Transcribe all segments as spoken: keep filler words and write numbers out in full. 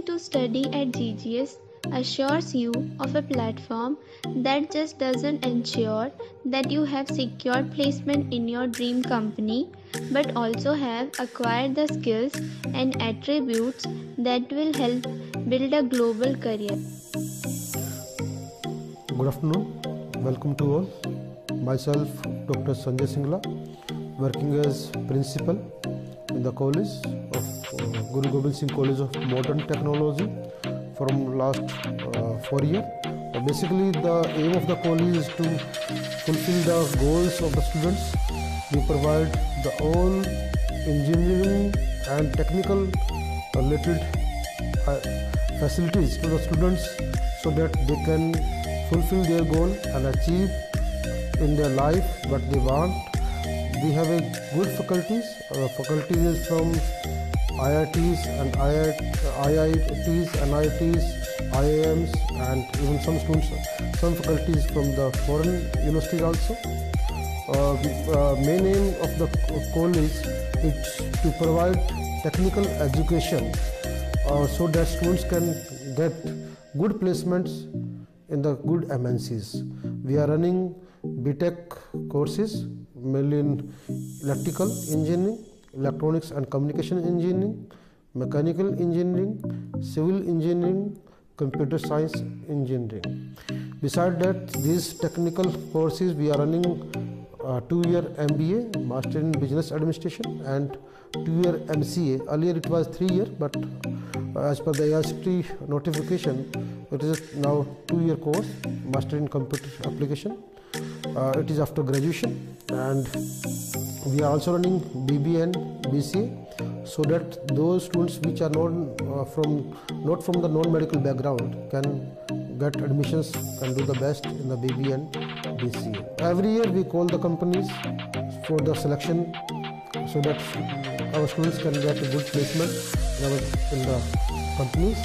Coming to study at G G S assures you of a platform that just doesn't ensure that you have secured placement in your dream company, but also have acquired the skills and attributes that will help build a global career. Good afternoon, welcome to all. Myself, Doctor Sanjay Singla, working as principal in the college of uh, Guru Gobind Singh College of Modern Technology from last uh, four years. Uh, basically, the aim of the college is to fulfill the goals of the students. We provide the all engineering and technical related uh, facilities to the students so that they can fulfill their goal and achieve in their life what they want. We have a good faculties. Our faculties is from I I Ts and I I Ts and I I Ts, I I Ms, and even some students, some faculties from the foreign universities also. Uh, the uh, main aim of the college is to provide technical education uh, so that students can get good placements in the good M N Cs. We are running B Tech courses mainly in electrical engineering, electronics and communication engineering, mechanical engineering, civil engineering, computer science engineering. Besides that, these technical courses we are running uh, two-year M B A, Master in Business Administration, and two-year M C A. Earlier it was three year, but uh, as per the I I T notification, it is now two-year course, Master in Computer Application. Uh, it is after graduation, and we are also running B B A and B C A so that those students which are not uh, from not from the non-medical background can get admissions and do the best in the B B A and B C A. Every year we call the companies for the selection so that our students can get a good placement in the companies.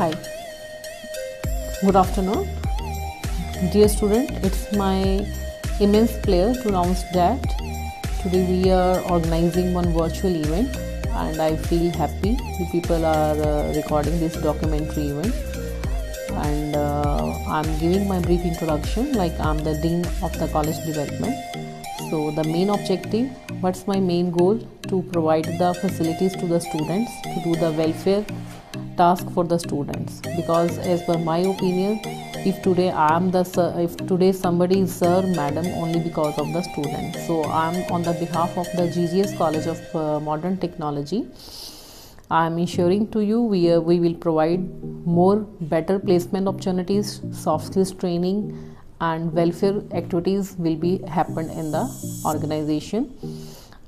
Hi, good afternoon, dear student. It's my immense pleasure to announce that today we are organizing one virtual event, and I feel happy you people are uh, recording this documentary event. And uh, I'm giving my brief introduction, like I'm the Dean of the College Development. So the main objective, what's my main goal? To provide the facilities to the students, to do the welfare task for the students, because as per my opinion, if today I am the sir, if today somebody is sir, madam, only because of the student. So I am on the behalf of the G G S College of uh, Modern Technology. I am ensuring to you we, uh, we will provide more better placement opportunities, soft skills training and welfare activities will be happen in the organization.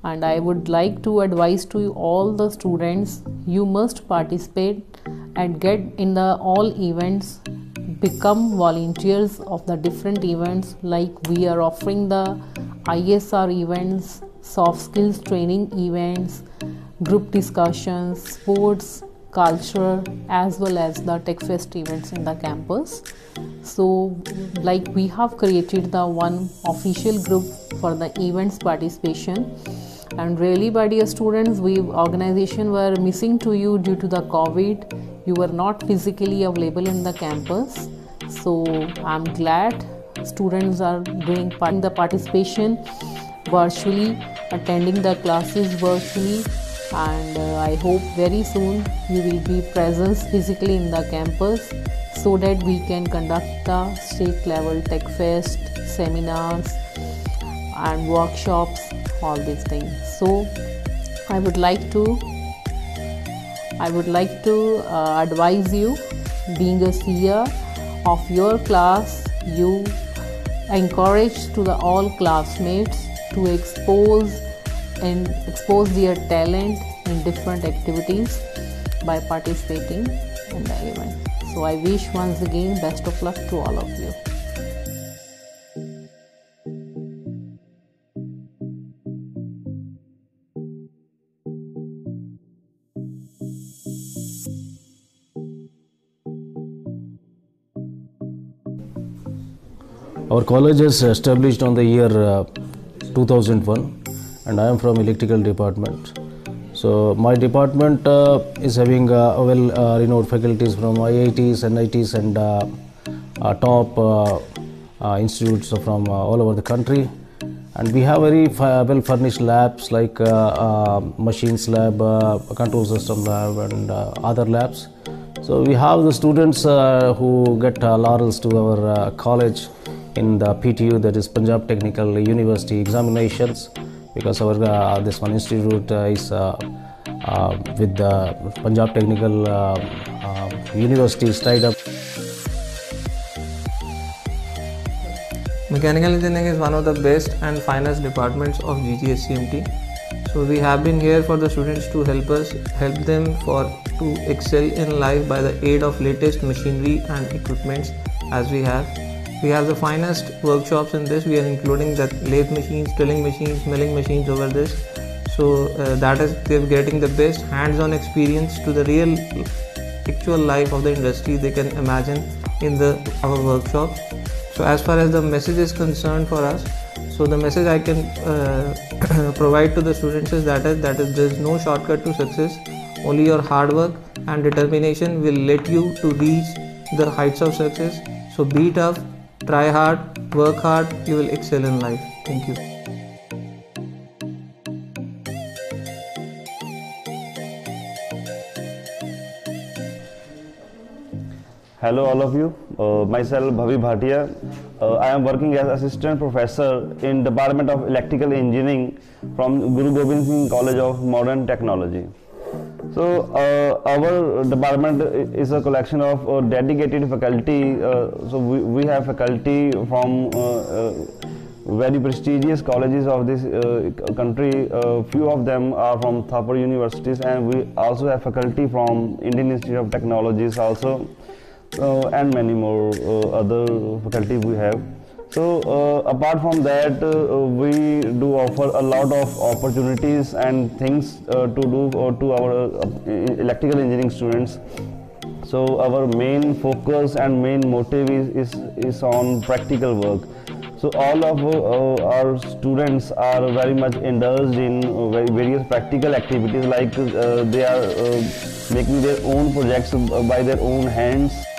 And I would like to advise to you all the students, you must participate and get in the all events, become volunteers of the different events, like we are offering the I S R events, soft skills training events, group discussions, sports, culture, as well as the Tech Fest events in the campus. So like we have created the one official group for the events participation. And really, by dear students, we organization were missing to you due to the COVID. You were not physically available in the campus. So I'm glad students are doing part the participation virtually, attending the classes virtually. And uh, I hope very soon you will be present physically in the campus so that we can conduct the state level Tech Fest, seminars and workshops, all these things. So I would like to I would like to uh, advise you, being a senior of your class, you encourage to the all classmates to expose and expose their talent in different activities by participating in the event. So I wish once again best of luck to all of you. Our college is established on the year uh, two thousand one, and I am from electrical department. So my department uh, is having uh, well uh, renowned faculties from I I Ts, N I Ts, and uh, uh, top uh, uh, institutes from uh, all over the country. And we have very well furnished labs like uh, uh, machines lab, uh, control system lab, and uh, other labs. So we have the students uh, who get uh, laurels to our uh, college in the P T U, that is Punjab Technical University examinations, because our uh, this one institute uh, is uh, uh, with the Punjab Technical uh, uh, University is tied up. Mechanical engineering is one of the best and finest departments of G G S C M T. So we have been here for the students to help us, help them for to excel in life by the aid of latest machinery and equipments as we have. We have the finest workshops in this. We are including the lathe machines, drilling machines, milling machines over this. So uh, that is, they're getting the best hands-on experience to the real actual life of the industry they can imagine in the our workshop. So as far as the message is concerned for us, so the message I can uh, provide to the students is that is, that is there's no shortcut to success. Only your hard work and determination will let you to reach the heights of success. So be tough. Try hard, work hard, you will excel in life. Thank you. Hello all of you. Uh, myself Bhavya Bhartiya. Uh, I am working as assistant professor in Department of Electrical Engineering from Guru Gobind Singh College of Modern Technology. So uh, our department is a collection of uh, dedicated faculty. Uh, so we, we have faculty from uh, uh, very prestigious colleges of this uh, country. Uh, few of them are from Thapar universities, and we also have faculty from Indian Institute of Technologies also, uh, and many more uh, other faculty we have. So uh, apart from that, uh, we do offer a lot of opportunities and things uh, to do uh, to our uh, electrical engineering students. So our main focus and main motive is, is, is on practical work. So all of uh, our students are very much indulged in various practical activities, like uh, they are uh, making their own projects by their own hands.